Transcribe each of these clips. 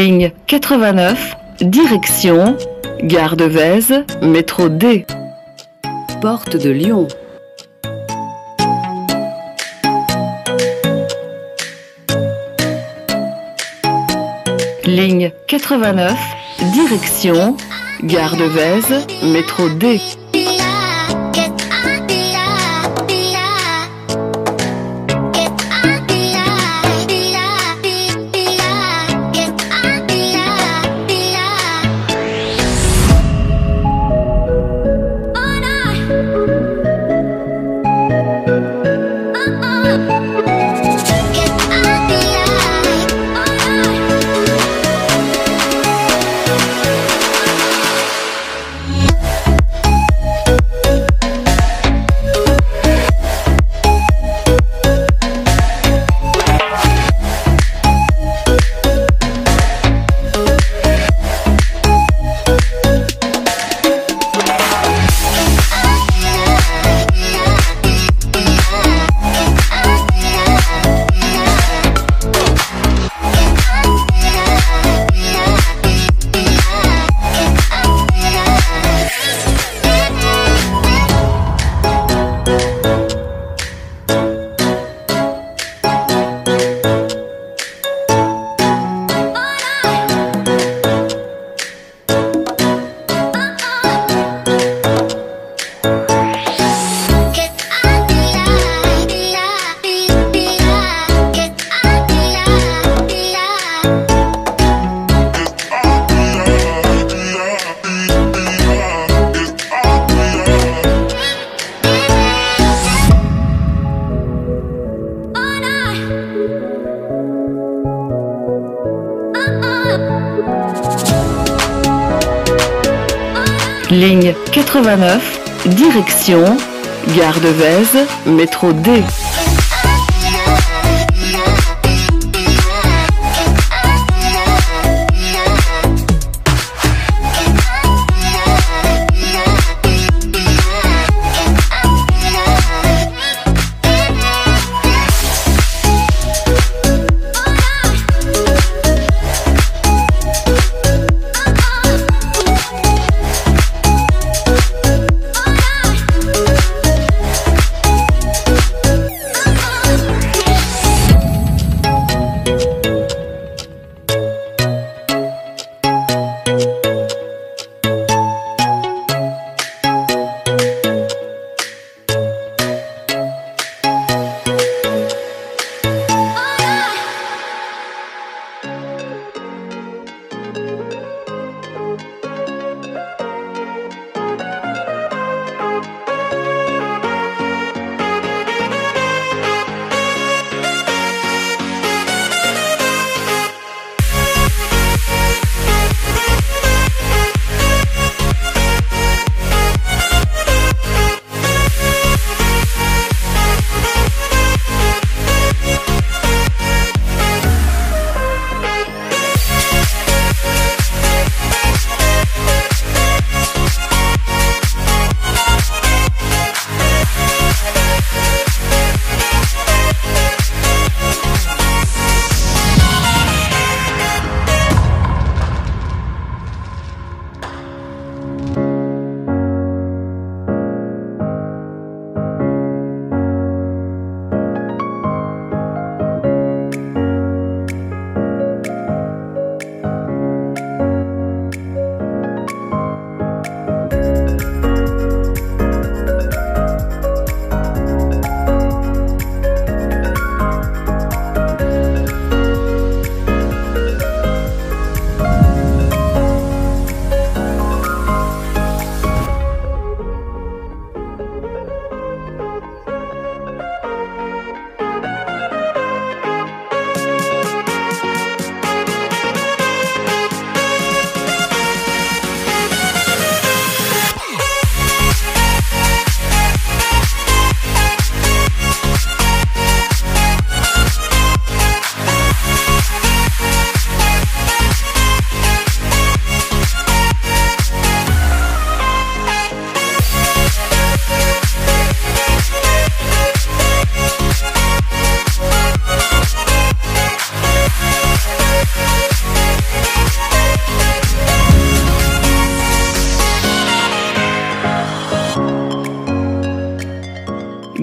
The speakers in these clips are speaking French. Ligne 89, direction Gare de Vaise, métro D. Porte de Lyon. Ligne 89, direction Gare de Vaise, métro D. Ligne 89, direction Gare de Vaise, métro D.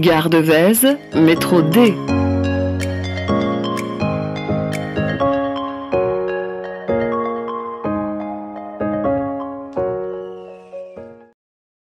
Gare de Vaise, métro D.